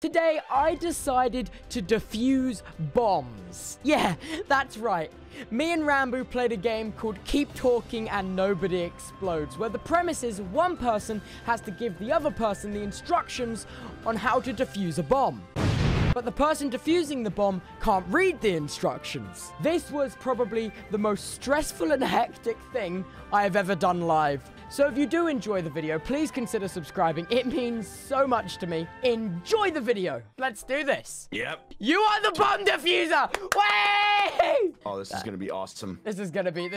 Today, I decided to defuse bombs. Yeah, that's right. Me and Ranboo played a game called Keep Talking and Nobody Explodes, where the premise is one person has to give the other person the instructions on how to defuse a bomb. But the person defusing the bomb can't read the instructions. This was probably the most stressful and hectic thing I have ever done live. So if you do enjoy the video, please consider subscribing. It means so much to me. Enjoy the video. Let's do this. Yep. You are the bomb defuser. Way! Oh, this is gonna be awesome. This is gonna be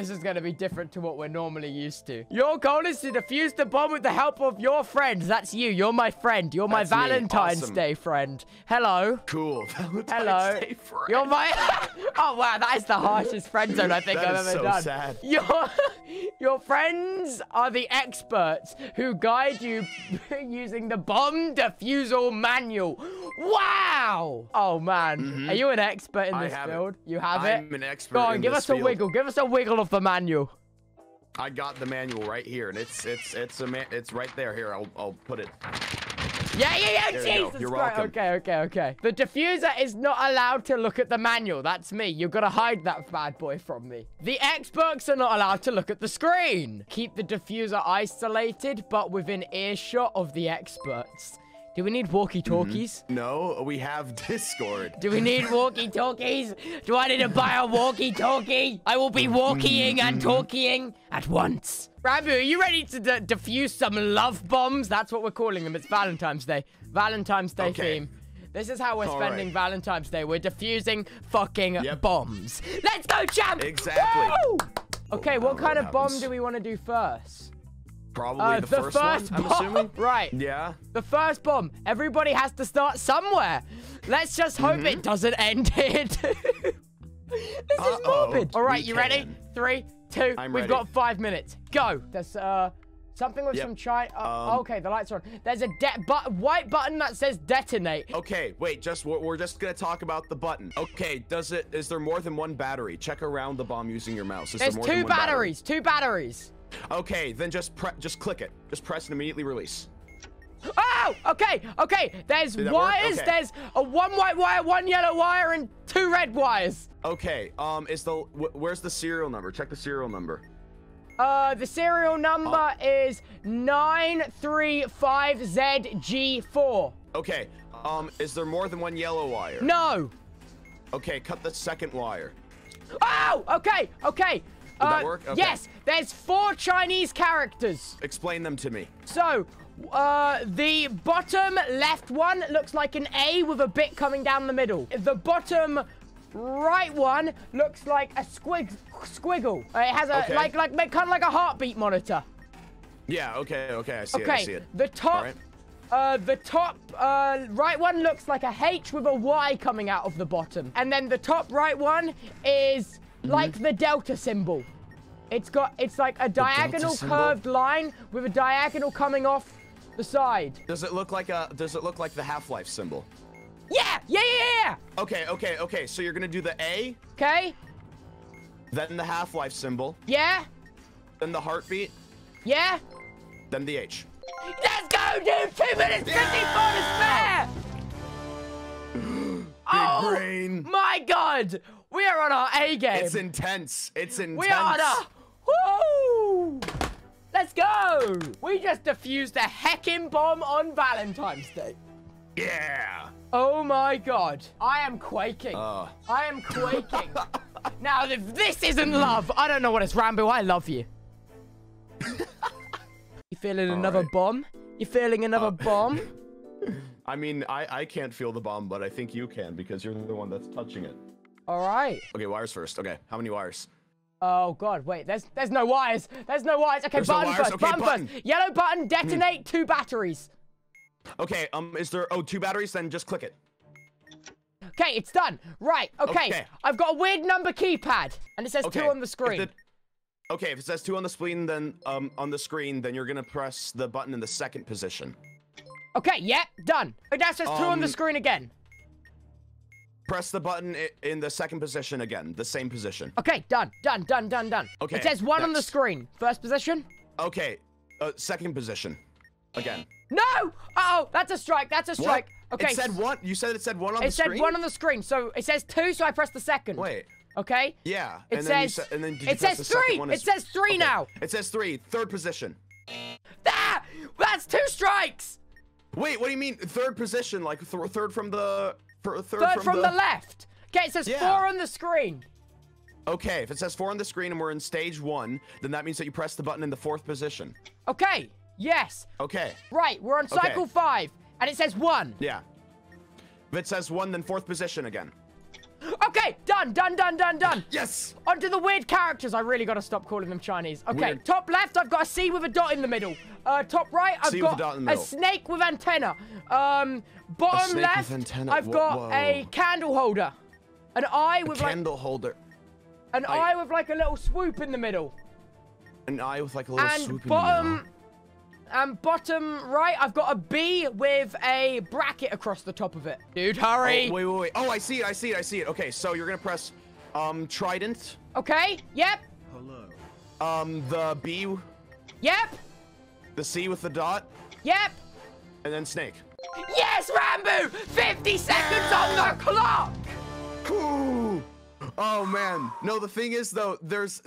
different to what we're normally used to. Your goal is to defuse the bomb with the help of your friends. That's you. You're my friend. You're my Valentine's Day friend. Hello. Cool. Valentine's Day friend. You're my. Oh wow, that is the harshest friend zone I think I've ever done. That is so sad. Your friends are the experts who guide you using the bomb defusal manual. Wow! Oh man, are you an expert in this field? You have it? I'm an expert. Go on, give us a wiggle. Give us a wiggle of the manual. I got the manual right here, and it's right there. Here, I'll put it. Yeah, yeah, yeah, Jesus Christ. Okay, okay, okay. The diffuser is not allowed to look at the manual. That's me. You've got to hide that bad boy from me. The experts are not allowed to look at the screen. Keep the diffuser isolated, but within earshot of the experts. Do we need walkie-talkies? No, we have Discord. Do we need walkie-talkies? Do I need to buy a walkie-talkie? I will be walkieing and talkieing at once. Ranboo, are you ready to defuse some love bombs? That's what we're calling them. It's Valentine's Day. Valentine's Day theme. This is how we're spending Valentine's Day. We're defusing fucking bombs. Let's go, champ! Exactly. Woo! Okay, what kind of bomb do we want to do first? Probably the first one, I'm assuming. Right. Yeah. The first bomb. Everybody has to start somewhere. Let's just hope it doesn't end here. This is morbid. All right, you ready? 3, 2, we've got 5 minutes. Go. There's something with some china. Okay, the lights are on. There's a white button that says detonate. Okay, wait, we're just going to talk about the button. Okay, is there more than one battery? Check around the bomb using your mouse. There's more than one batteries. Battery? 2 batteries. Okay, then just click it. Just press and immediately release. Oh, okay, okay. There's wires. Okay. There's a 1 white wire, 1 yellow wire, and 2 red wires. Okay. Where's the serial number? Check the serial number. The serial number is 935ZG4. Okay. Is there more than 1 yellow wire? No. Okay, cut the 2nd wire. Oh, okay, okay. Did that work? Okay. Yes, there's 4 Chinese characters. Explain them to me. So, the bottom left one looks like an A with a bit coming down the middle. The bottom right one looks like a squiggle. It has a kind of like a heartbeat monitor. Yeah. Okay. Okay. I see it. I see it. The top. Right. The top right one looks like a H with a Y coming out of the bottom, and then the top right one is. Like the delta symbol. It's like a diagonal curved line with a diagonal coming off the side. Does it look like the Half-Life symbol? Yeah, yeah, yeah, yeah. Okay, okay, okay. So you're gonna do the A. Okay. Then the Half-Life symbol. Yeah. Then the heartbeat. Yeah. Then the H. Let's go, dude! 2 minutes 54 to spare. Oh, my God. We are on our A game. It's intense. It's intense. We are on our... Woo! Let's go. We just defused a heckin' bomb on Valentine's Day. Yeah. Oh, my God. I am quaking. I am quaking. Now, if this isn't love, I don't know what it's. Ranboo, I love you. You feeling another bomb? You feeling another bomb? I mean, I can't feel the bomb, but I think you can because you're the one that's touching it. All right. Okay, wires first. Okay, how many wires? Oh God, wait. There's no wires. There's no wires. Okay, button first. Button first. Yellow button. Detonate 2 batteries. Okay. Is there 2 batteries? Then just click it. Okay, it's done. Right. Okay. I've got a weird number keypad, and it says 2 on the screen. If it says 2 on the screen, then you're gonna press the button in the 2nd position. Okay. Yep. Yeah, done. That says 2 on the screen again. Press the button in the 2nd position again, the same position. Okay, done, done, done, done, done. Okay. It says 1 on the screen. 1st position. Okay, 2nd position, again. No! Uh oh, that's a strike. That's a strike. Okay. It said one. You said it said one on the screen? It said one on the screen. So it says two, so I pressed the second. Wait. Okay? Yeah. It and says... Then and then did you it press says the three! One it says three okay. now! It says three. Third position. Ah! That's two strikes! Wait, what do you mean? Third position? Like third from the... Third from the left. Okay, it says four on the screen. Okay, if it says four on the screen and we're in stage one, then that means that you press the button in the fourth position. Okay, yes. Okay. Right, we're on cycle five, and it says one. Yeah. If it says one, then fourth position again. Okay, done, done, done, done, done. Yes. Onto the weird characters. I really got to stop calling them Chinese. Okay, weird. Top left, I've got a C with a dot in the middle. Top right, I've got a snake with antenna. Bottom left, I've got a candle holder. An eye with like... Candle holder. An eye with like a little swoop in the middle. An eye with like a little swoop in the middle. And bottom right, I've got a B with a bracket across the top of it. Dude, hurry. Oh, wait, wait, wait. Oh, I see it, I see it, I see it. Okay, so you're gonna press, trident. Okay, yep. Hello. The B. Yep. The C with the dot. Yep. And then snake. Yes, Ranboo! 50 seconds on the clock! Cool. Oh man, no, the thing is though, there's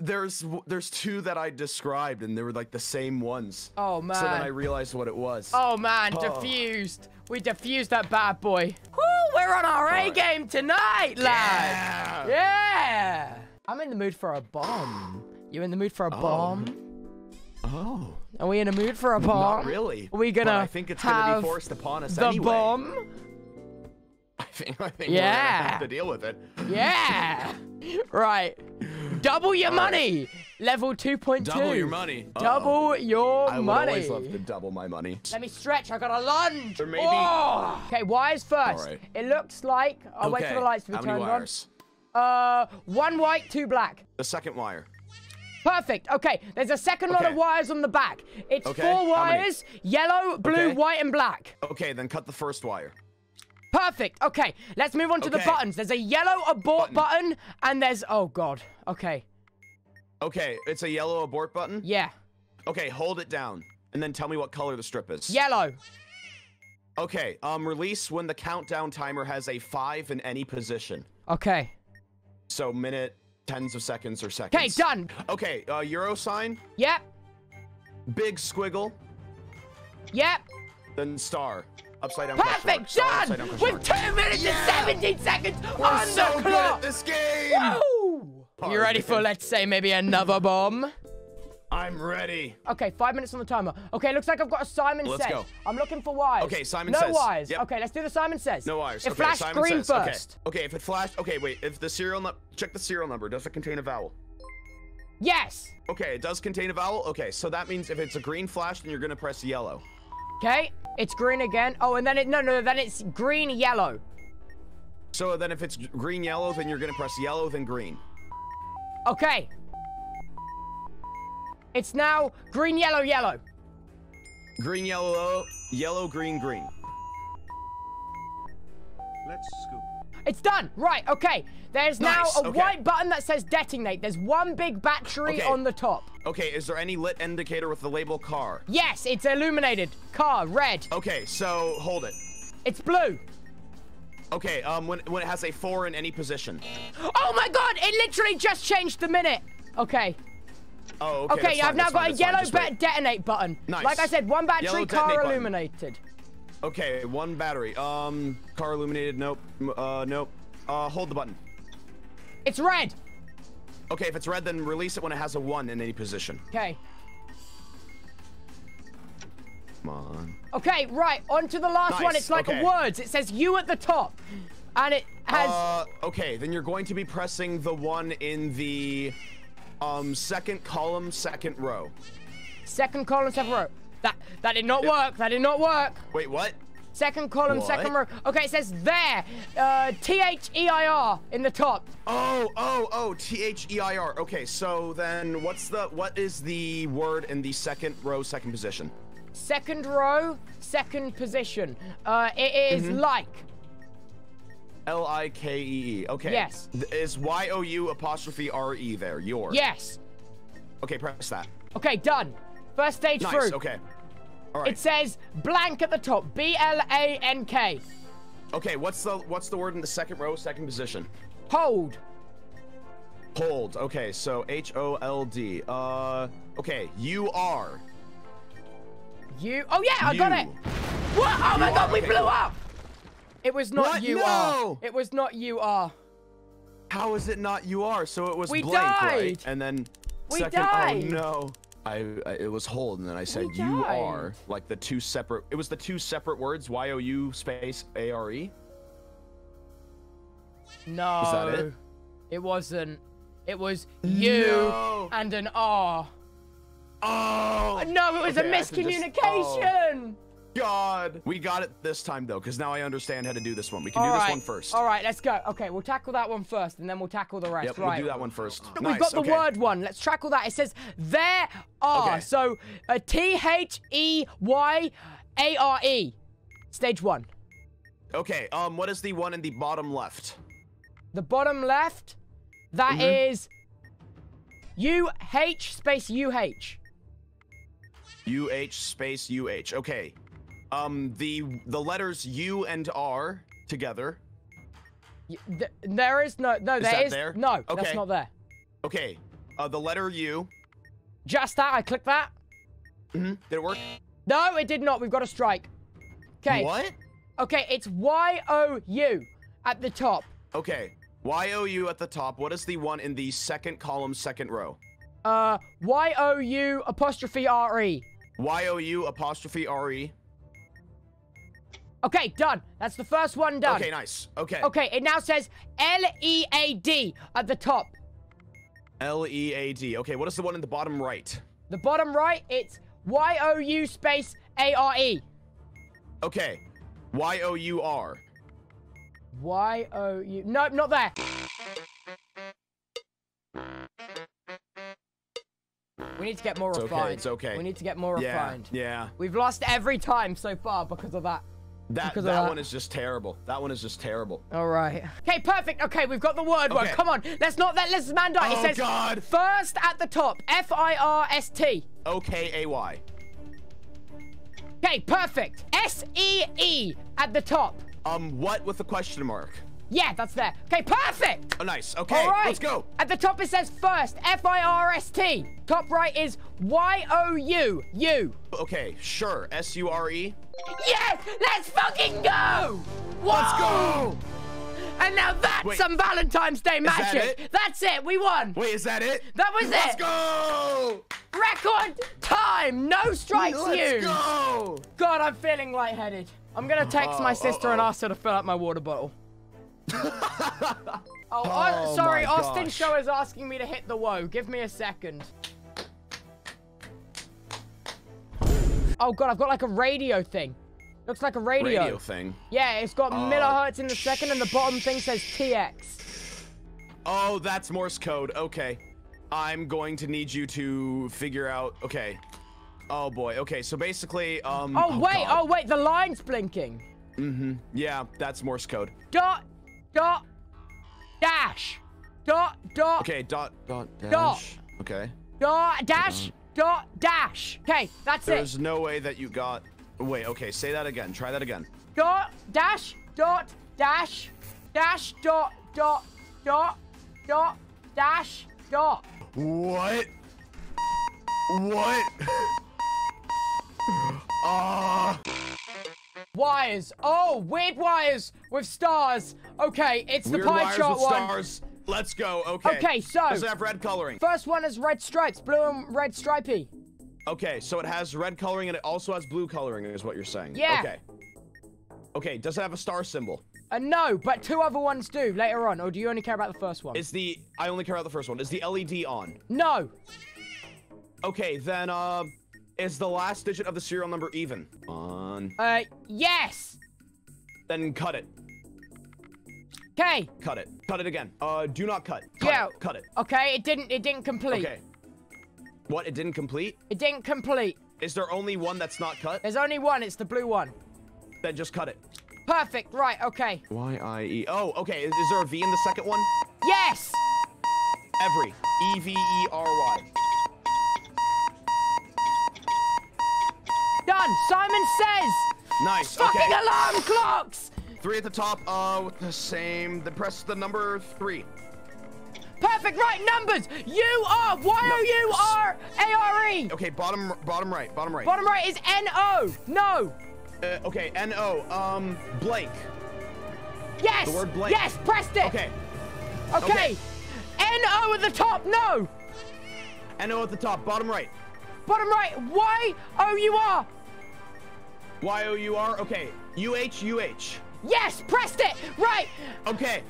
two that I described and they were like the same ones. Oh man. So then I realized what it was. Oh man, diffused. We diffused that bad boy. Woo, we're on our A game tonight, lad. Yeah. Yeah. I'm in the mood for a bomb. You in the mood for a bomb? Oh. Are we in a mood for a bomb? Not really. Are we gonna I think it's gonna be forced upon us anyway. The bomb? I think we're gonna have to deal with it. Yeah. Right. Double your money. Level 2.2. Double your money. Double your money. I would always love to double my money. Let me stretch. I got a lunge. Or maybe. Oh! Okay, wires first. Right. It looks like. I'll wait for the lights to be turned on. One white, two black. The second wire. Perfect. Okay. There's a second lot of wires on the back. It's four wires: yellow, blue, white, and black. Okay, then cut the first wire. Perfect. Okay, let's move on to the buttons. There's a yellow abort button, and there's... Oh, God. Okay. Okay, it's a yellow abort button? Yeah. Okay, hold it down, and then tell me what color the strip is. Yellow. Okay, release when the countdown timer has a 5 in any position. Okay. So, minute, tens of seconds, or seconds. Okay, done. Okay, euro sign? Yep. Big squiggle? Yep. Then star. Upside down. Perfect, done! With 2 minutes and 17 seconds on the clock! We're so good at this game! Woo! You ready for, let's say, maybe another bomb? I'm ready. Okay, 5 minutes on the timer. Okay, looks like I've got a Simon Says. Let's go. I'm looking for wires. Okay, Simon Says. No wires. Yep. Okay, let's do the Simon Says. No wires. It flashed green first. Okay, if it flashed... Okay, wait. If the serial number... Check the serial number. Does it contain a vowel? Yes. Okay, it does contain a vowel. Okay, so that means if it's a green flash, then you're going to press yellow. Okay, it's green again. Oh, and then it, then it's green, yellow. So then if it's green, yellow, then you're gonna press yellow, then green. Okay. It's now green, yellow, yellow. Green, yellow, yellow, green, green. Let's scoop. It's done, right, okay. There's now a white button that says detonate. There's one big battery on the top. Okay, is there any lit indicator with the label car? Yes, it's illuminated. Car, red. Okay, so hold it. It's blue. Okay, when it has a 4 in any position. Oh my God, it literally just changed the minute. Okay. Oh, okay. Okay, I've now got a yellow detonate button. Nice. Like I said, one battery, car illuminated. Okay, one battery. Car illuminated. Nope. Nope. Hold the button. It's red. Okay, if it's red, then release it when it has a 1 in any position. Okay. Come on. Okay, right. On to the last one. It's like words. It says U at the top, and it has. Okay, then you're going to be pressing the 1 in the second column, second row. Second column, second row. That did not work. That did not work. Wait, what? Second column, second row. Okay, it says there. T-H-E-I-R in the top. Oh, T-H-E-I-R. Okay, so then what is the word in the second row, second position? Second row, second position. It is like. L-I-K-E-E. Okay. Yes. Is Y-O-U'-R-E there? Your. Yes. Okay, press that. Okay, done. First stage through. Nice, okay. All right. It says blank at the top. B-L-A-N-K. Okay, what's the word in the second row, second position? Hold. Hold. Okay, so H-O-L-D. Okay, you are. You. Oh yeah, I got it. What? Oh my God, we blew up. It was not what? You no! are. It was not you are. How is it not you are? So it was we blank, died. Right? And then we second. Died. Oh no. I it was hold, and then I said you are, like the two separate. It was the two separate words. Y-O-U space A-R-E. No. Is that it? It wasn't. It was you no. and an R. Oh. No, it was a miscommunication. God. We got it this time though, because now I understand how to do this one. We can do this one first. All right, let's go. Okay, we'll tackle that one first, and then we'll tackle the rest. Yep, right. We'll do that one first. Nice. We've got the word one. Let's tackle that. It says there are. Okay. So a T-H-E-Y-A-R-E. Stage one. Okay. What is the one in the bottom left? The bottom left. That is U-H space U-H. U-H space U-H. Okay. The letters U and R together. There is no, there is there? No, okay. That's not there. Okay, the letter U. Just that, I clicked that. Did it work? No, it did not. We've got a strike. Okay. What? Okay, it's Y-O-U at the top. Okay, Y-O-U at the top. What is the one in the second column, second row? Y-O-U apostrophe R-E. Y-O-U apostrophe R-E. Okay, done. That's the first one done. Okay, nice. Okay. Okay, it now says L-E-A-D at the top. L-E-A-D. Okay, what is the one in the bottom right? The bottom right, it's Y-O-U space A-R-E. Okay. Y-O-U-R. Y-O-U... Nope, not there. We need to get more refined. It's okay. We need to get more refined. Yeah. We've lost every time so far because of that. That one is just terrible. That one is just terrible. All right. Okay, perfect. Okay, we've got the word one. Come on. Let's not let this man die. It says God. First at the top. F-I-R-S-T. O-K-A-Y. Okay, perfect. S-E-E at the top. What with the question mark? Yeah, that's there. Okay, perfect. Oh, nice. Okay, all right. Let's go. At the top it says first. F-I-R-S-T. Top right is Y-O-U. U. Okay, sure. S-U-R-E. Yes! Let's fucking go! Whoa! Let's go! And now that's some Valentine's Day magic. That's it. We won. Wait, is that it? That was it. Let's go! Record time. No strikes used. Let's go! God, I'm feeling lightheaded. I'm going to text my sister and ask her to fill up my water bottle. Sorry. Austin Show is asking me to hit the woe. Give me a second. Oh God, I've got like a radio thing. Looks like a radio. Radio thing. Yeah, it's got millihertz in the second, and the bottom thing says TX. Oh, that's Morse code. Okay, I'm going to need you to figure out. Okay. Oh boy. Okay, so basically. Oh wait. God. Oh wait. The line's blinking. Yeah, that's Morse code. Dot, dot, dash, dot, dot. Okay. Dot, dot, dash. Dot. Okay. Dot, dash. Dot dash. Okay, that's it. There's no way that you got. Wait, okay, say that again. Try that again. Dot, dash, dash, dot, dash, dot. What? What? Wires. Oh, weird wires with stars. Okay, it's the pie chart one. Weird wires with stars. Let's go. Okay. Okay, so does it have red coloring? First one is red stripes, blue and red stripey. Okay, so it has red coloring and it also has blue coloring, is what you're saying. Yeah. Okay. Okay, does it have a star symbol? No, but two other ones do later on. Or do you only care about the first one? I only care about the first one. Is the LED on? No. Okay, then is the last digit of the serial number even? On. Yes. Then cut it. Okay. Cut it. Cut it again. Do not cut. Cut it. Okay, it didn't complete. Okay. What, it didn't complete? It didn't complete. Is there only one that's not cut? There's only one, it's the blue one. Then just cut it. Perfect, right, okay. Y-I-E. Oh, okay, is there a V in the second one? Yes! Every. E-V-E-R-Y. Done, Simon says! Nice, okay. Fucking alarm clocks! Three at the top, with the same, then press the number 3. Perfect, right numbers. U-R-Y-O-U-R-A-R-E. Okay, bottom right. Bottom right is N-O, no. Okay, N-O, blank. Yes, the word blank. Yes, pressed it. Okay. N-O at the top, no. N-O at the top, bottom right. Bottom right, Y-O-U-R. Y-O-U-R, okay. U-H-U-H. Yes, pressed it, right. Okay.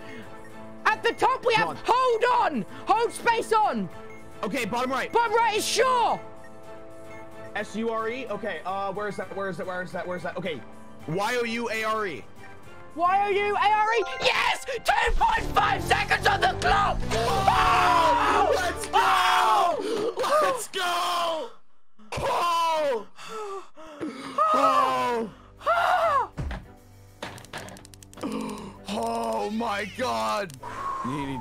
At the top we have hold on, hold space on. Okay, bottom right. Bottom right is sure. S-U-R-E, okay, where is that? Okay, Y-O-U-A-R-E. Y-O-U-A-R-E, yes! 2.5 seconds on the clock! Oh! Let's go! Oh! Let's go! Oh! Oh! Oh! Oh my God!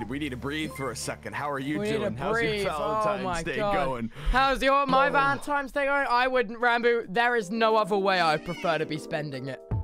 We need to breathe for a second. How are you doing? How's your Valentine's Day going? How's my Valentine's Day going? I wouldn't, Ranboo. There is no other way I prefer to be spending it.